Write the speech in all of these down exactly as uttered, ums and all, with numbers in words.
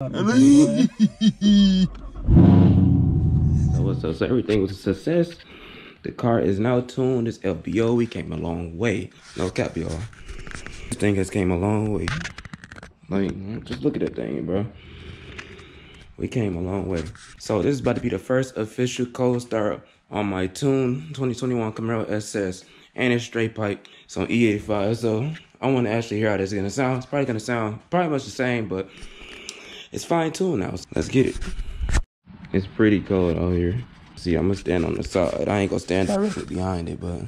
So, so everything was a success. The car is now tuned. It's F B O. We came a long way. No cap, y'all. This thing has came a long way. Like, just look at that thing, bro. We came a long way. So this is about to be the first official co-star on my tuned twenty twenty-one Camaro S S, and it's straight pipe. It's on E eighty-five. So I want to actually hear how this is gonna sound. It's probably gonna sound probably much the same, but it's fine tuned now. So let's get it. It's pretty cold out here. See, I'm gonna stand on the side. I ain't gonna stand directly behind it, but.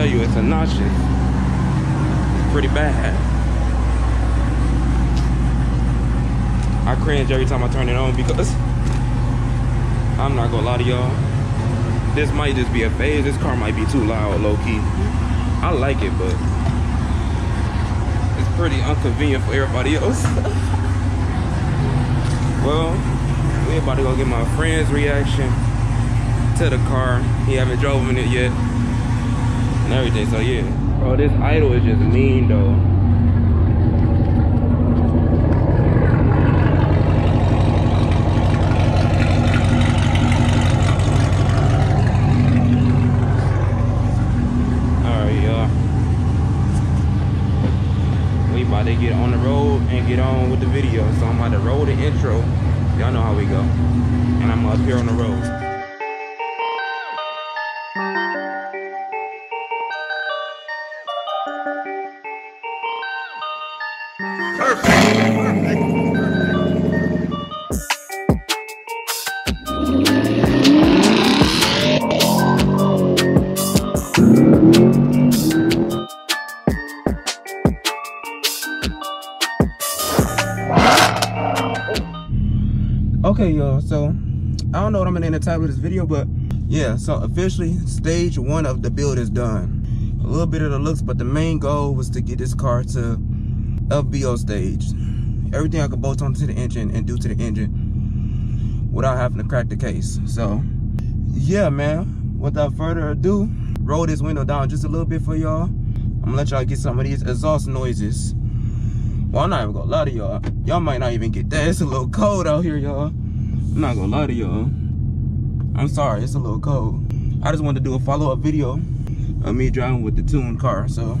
You, it's a notch. It's pretty bad. I cringe every time I turn it on because I'm not gonna lie to y'all. This might just be a phase. This car might be too loud, low key. I like it, but it's pretty inconvenient for everybody else. Well, we about to go get my friend's reaction to the car. He haven't driven it yet. Everything, so yeah. Bro, this idle is just mean though. Alright, y'all. We about to get on the road and get on with the video. So I'm about to roll the intro. Y'all know how we go. And I'm up here on the road. Okay, y'all, so I don't know what I'm gonna name the title of this video, but yeah, so officially stage one of the build is done. A little bit of the looks, but the main goal was to get this car to F B O stage. Everything I could bolt onto the engine and do to the engine without having to crack the case. So yeah, man, without further ado, roll this window down just a little bit for y'all. I'm gonna let y'all get some of these exhaust noises. Well, I'm not even gonna lie to y'all. Y'all might not even get that. It's a little cold out here, y'all. I'm not gonna lie to y'all. I'm sorry, it's a little cold. I just wanted to do a follow-up video of me driving with the tuned car, so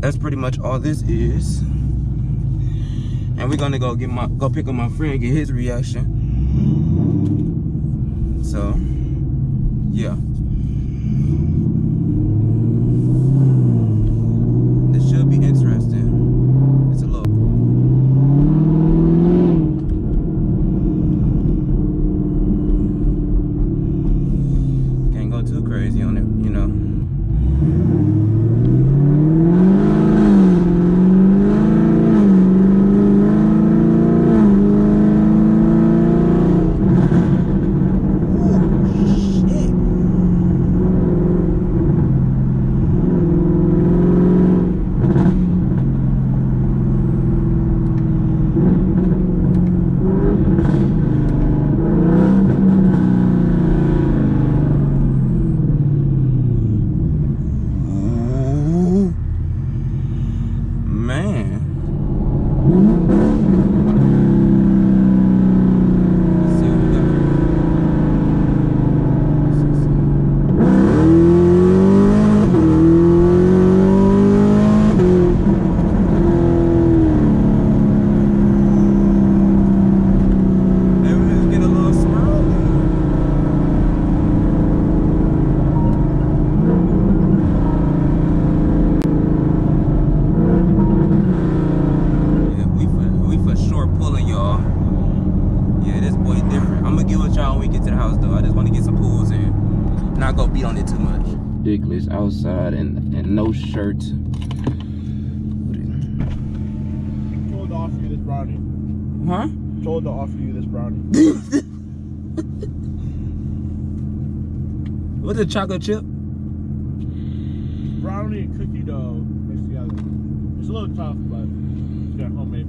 that's pretty much all this is. And we're gonna go get my go pick up my friend, get his reaction. So yeah. This should be interesting. It's a little ridiculous outside and, and no shirt. Told to offer you this brownie. Huh? Told to offer you this brownie. What's a chocolate chip? Brownie and cookie dough mixed together. It's a little tough, but it's got homemade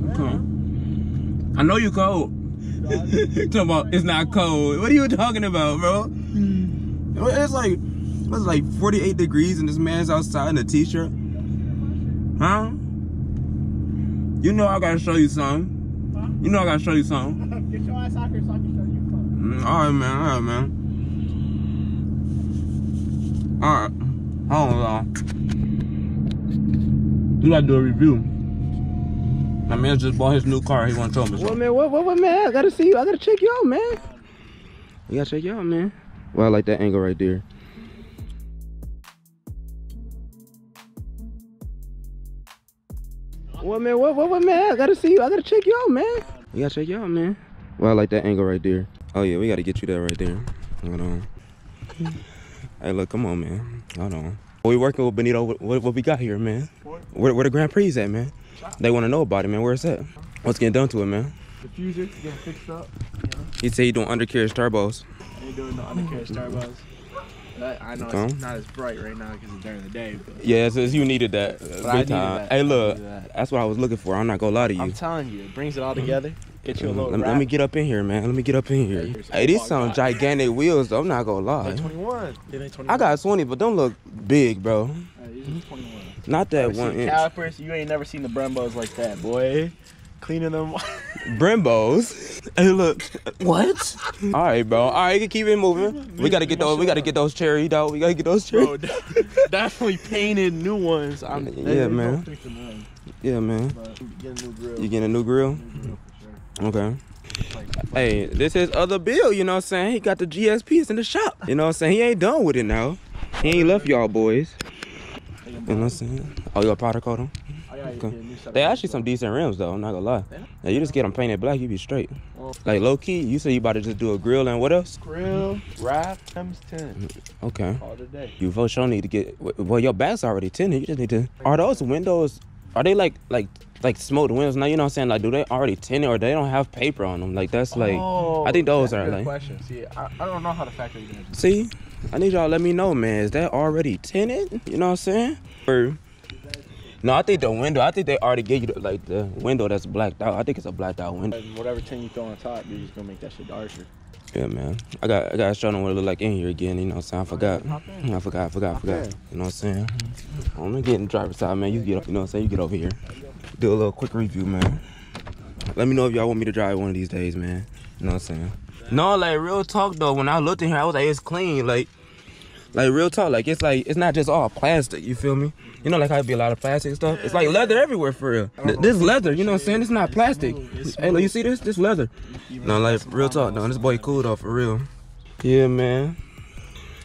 bullshit. Okay. Yeah. I know you cold. Talking about it's not cold. What are you talking about, bro? It's like it's like forty-eight degrees and this man's outside in a t-shirt. Huh? You know I gotta show you something. Huh? You know I gotta show you something. Get your ass out here so I can show you something. Mm, alright man, alright man. Alright. Hold on. You gotta do a review. My man just bought his new car. He wanna tell me something. What man, what, what, what man? I gotta see you. I gotta check you out, man. You gotta check you out, man. Well, I like that angle right there. What man, what, what, what man? I gotta see you. I gotta check you out, man. You gotta check you out, man. Well, I like that angle right there. Oh yeah, we gotta get you that right there. Hold on. Hey, look, come on, man. Hold on. We working with Benito. What, what, what we got here, man? Where, where the Grand Prix at, man? They wanna know about it, man. Where it's at? What's getting done to it, man? Diffuser getting fixed up. Yeah. He said he doing undercarriage turbos. He doing the undercarriage turbos. I know okay. It's not as bright right now because it's during the day. But yeah, so you needed that. But I needed that. Hey, look, that. That's what I was looking for. I'm not gonna lie to you. I'm telling you, it brings it all together. Get you a little. Let, let me get up in here, man. Let me get up in here. Yeah, hey, these some gigantic wheels, though. I'm not gonna lie. twenty-one. Yeah, they twenty-one. I got twenty, but don't look big, bro. Hey, these are twenty-one. Not that one inch. Calipers, you ain't never seen the Brembos like that, boy. Cleaning them. Brembos. Hey, look. What? All right, bro. All right, you can keep it moving. We gotta get those. We gotta get those cherry out. We gotta get those cherry. Bro, definitely painted new ones. I'm, yeah, man. Them, yeah, man. Yeah, man. You getting a new grill? New grill sure. Okay. Like, hey, this is other Bill. You know what I'm saying? He got the G S Ps in the shop. You know what I'm saying? He ain't done with it now. He ain't left y'all boys. You know what I'm saying? Oh, you a powder coat on? Okay. They actually some decent rims though, I'm not gonna lie. Yeah, you just get them painted black, you be straight. Like low key, you say you about to just do a grill and what else? Grill, wrap, times ten. Okay. All the day. You for sure need to get, well your back's already tinted, you just need to. Are those windows, are they like, like, like smoked windows now, you know what I'm saying? Like do they already tinted or they don't have paper on them? Like that's like, oh, I think those are like. Question. See, I, I don't know how the factory gonna do. See, I need y'all let me know man, is that already tinted? You know what I'm saying? Or, no, I think the window, I think they already gave you the, like the window that's blacked out. I think it's a blacked out window. Whatever tin you throw on top, you're just gonna make that shit darker. Yeah, man. I got I gotta show them what it look like in here again, you know what I'm saying? I forgot. I forgot, I forgot, I forgot. You know what I'm saying? I'm not getting the driver's side, man. You get you know what I'm saying, you get over here. Do a little quick review, man. Let me know if y'all want me to drive one of these days, man. You know what I'm saying? No, like real talk though, when I looked in here, I was like, it's clean, like Like real talk, like it's like it's not just all plastic. You feel me? You know, like how it be a lot of plastic stuff. It's like leather everywhere for real. This leather, you know what I'm saying? It's not plastic. Hey, look, you see this? This leather. No, like real talk. No, this boy cool though for real. Yeah, man.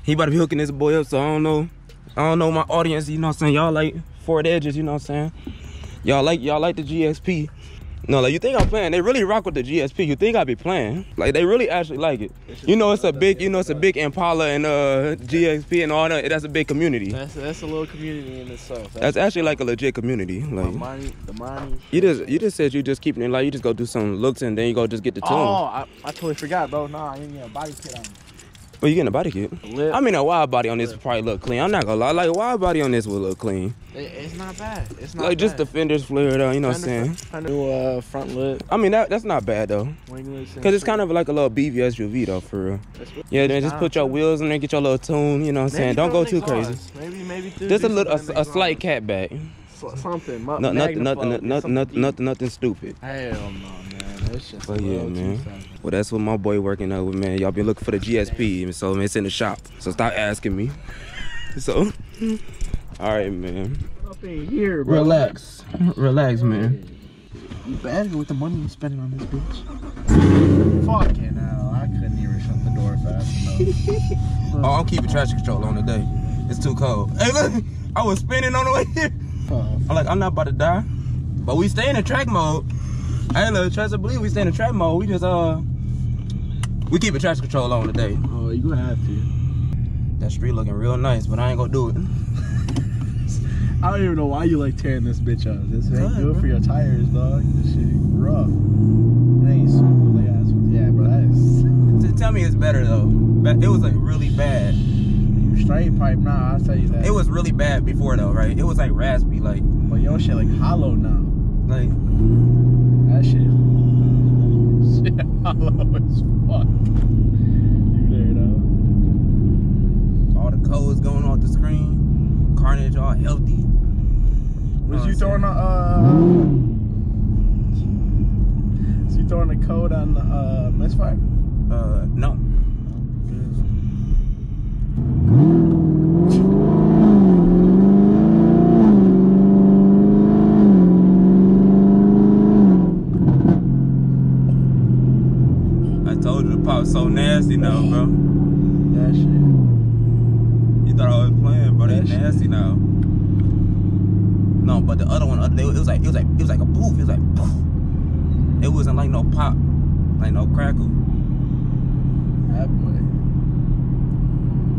He about to be hooking this boy up, so I don't know. I don't know my audience. You know what I'm saying? Y'all like Ford Edges. You know what I'm saying? Y'all like y'all like the G X P. No, like you think I'm playing? They really rock with the G S P. You think I be playing? Like they really actually like it. You know, it's a big, you know, it's a big Impala and uh G X P and all that. That's a big community. That's that's a little community in itself. That's, that's actually like a legit community. Like the money, the money. You just you just said you just keeping it like you just go do some looks and then you go just get the tune. Oh, I, I totally forgot, bro. Nah, I didn't get a body kit on. Well, you getting a body kit? I mean, a wide body on this would probably look clean. I'm not gonna lie, like a wide body on this will look clean. It, it's not bad. It's not like bad. Just the fenders flared out. You know Fender, what I'm saying? New uh, front lip. I mean, that that's not bad though. Cause it's kind of like a little B V S U V though, for real. Yeah, then just put your wheels in there, get your little tune. You know what I'm saying? Don't go too crazy. Maybe maybe just a little a, a slight cat back. Something. No, nothing, nothing, nothing, nothing, nothing, nothing stupid. Hell no, man. But yeah, man. Well, that's what my boy working out with, man. Y'all been looking for the G S P, so man, it's in the shop. So stop asking me. So, all right, man. Up in here, bro. Relax, relax, man. You bad with the money you spending on this bitch. Fucking hell, I couldn't even shut the door fast enough. Oh, I'm keeping traction control on today. It's too cold. Hey, look, I was spinning on the way here. I'm like, I'm not about to die, but we stay in the track mode. Hey look, trust and believe we stay in the trap mode. We just uh we keep a traction control on today. Oh, you gonna have to. That street looking real nice, but I ain't gonna do it. I don't even know why you like tearing this bitch up. This ain't right, good bro. For your tires, dog. This shit rough. It ain't smooth ass. Yeah, bro, that is Don't tell me it's better though. It was like really bad. Straight pipe, nah, I'll tell you that. It was really bad before though, right? It was like raspy, like. But your shit like hollow now. Like that shit. Shit hollow as fuck. You there though? All the codes going off the screen. Carnage all healthy. Was you, know you throwing the uh? Was you throwing the code on the uh misfire? Uh, no. I told you the pop so nasty now, bro. That shit. You thought I was playing, bro. They nasty now. No, but the other one, it was like, it was like, it was like a poof. It was like, poof. It wasn't like no pop, like no crackle. That boy.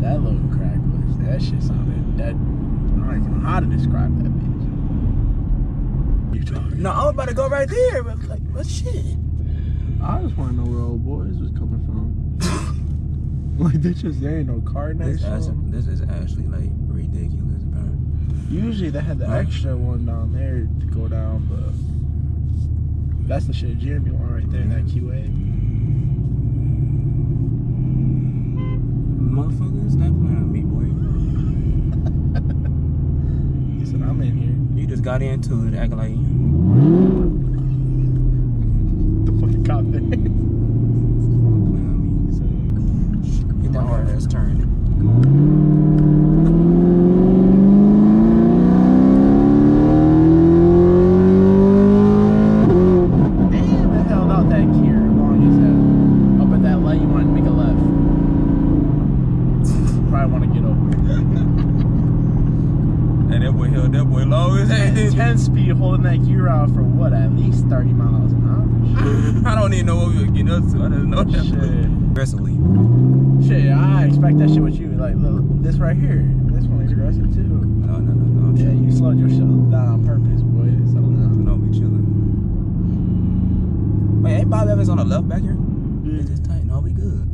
That little crack was, that shit sounded, that, I don't even know how to describe that bitch. You talking? No, I'm about to go right there, but like, what shit? I just want to know where old boys was coming from. Like, there just, there ain't no car next to them. This is actually, like, ridiculous, bro. Usually they had the right. Extra one down there to go down, but that's the shit Jeremy on right there in that Q A. Motherfucker, stop playing on me, boy. He said, I'm in here. You just got into it, acting like you. The fucking cop there. Stop playing on me. He said, get that hard ass turn. Damn, that held out that gear long as hell. I'll bet that light you wanted to make a left. Probably want to get over it. Hey, that boy held that boy low as hell. ten speed holding that gear out for what? At least thirty miles an hour. I don't even know what we were getting up to. I didn't know that shit. Aggressively. Shit, I expect that shit with you. Like, look, this right here. This one is aggressive too. No, no, no, no. Yeah, you slowed yourself down on purpose, boy. So down. No, we chilling. Wait, ain't Bob Evans on the left back here? Yeah. It's just tight. No, we good.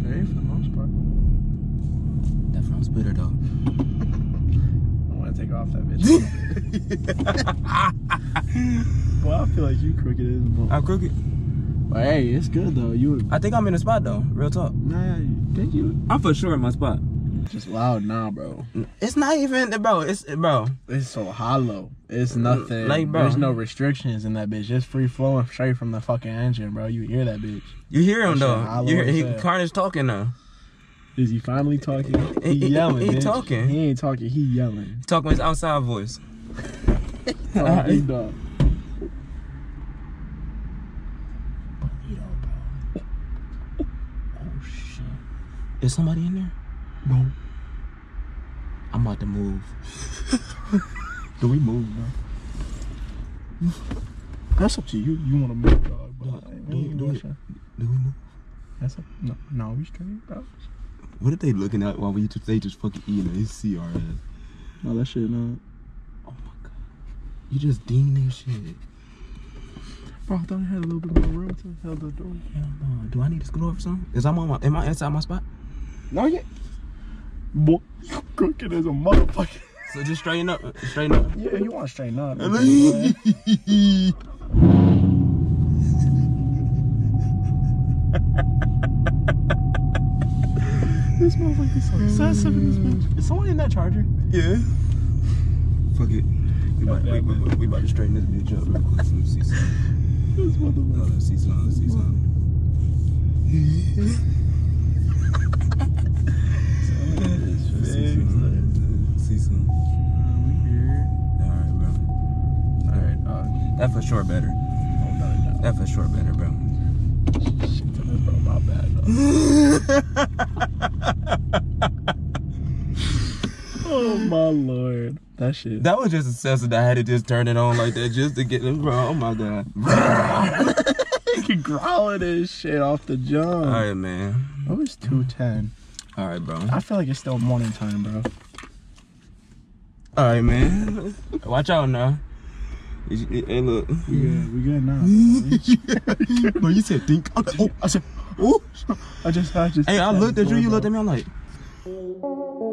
Straight for the most part. Splitter though. I want to take off that bitch. Well, I feel like you crooked as well. I'm crooked. But hey, it's good though. You. I think I'm in a spot though. Real talk. Nah, think you. I'm for sure in my spot. Just loud now, bro. It's not even, bro. It's bro. It's so hollow. It's nothing. Like, bro. There's no restrictions in that bitch. Just free flowing straight from the fucking engine, bro. You hear that bitch? You hear him though. You hear he, Carnage talking though. Is he finally talking? He, he yelling. He bitch. Talking. He ain't talking. He yelling. Talking with his outside voice. Alright, dog. Benito, bro. Oh shit. Is somebody in there? No. I'm about to move. Do we move, bro? That's up to you. You want to move, dog? But do, do, do, do, we, do we move? That's up. No, no, we straight, bro. What if they looking at while we they just fucking eating it? It's C R S. No, that shit not. Oh my god. You just deemed that shit. Bro, I thought I had a little bit more room to held the door. Hell no. Do I need to scoot over something? Is I'm on my am I inside my spot? No yet. Boy, you crooked as a motherfucker. So just straighten up. Straighten up. Yeah, you wanna straighten up. This motherfucker is so excessive in this bitch. Is someone in that charger? Yeah. Fuck it. We about, we, we, we, we about to straighten this bitch up real quick. Let me see something. This motherfucker. No, let's see something. Let's see something. Let's see something. Let's see something. Alright, bro. Alright, uh, that for sure better. That for sure better, bro. Bro, my bad, oh my lord, that shit. That was just excessive. That I had to just turn it on like that just to get them, bro. Oh my god, you growling this shit off the jump. All right, man. It was two ten. All right, bro. I feel like it's still morning time, bro. All right, man. Watch out now. Hey, look. Yeah, we good now. But you said think. Oh, I said. Ooh. I just, I just. Hey, I looked at you. You looked at me. I'm like.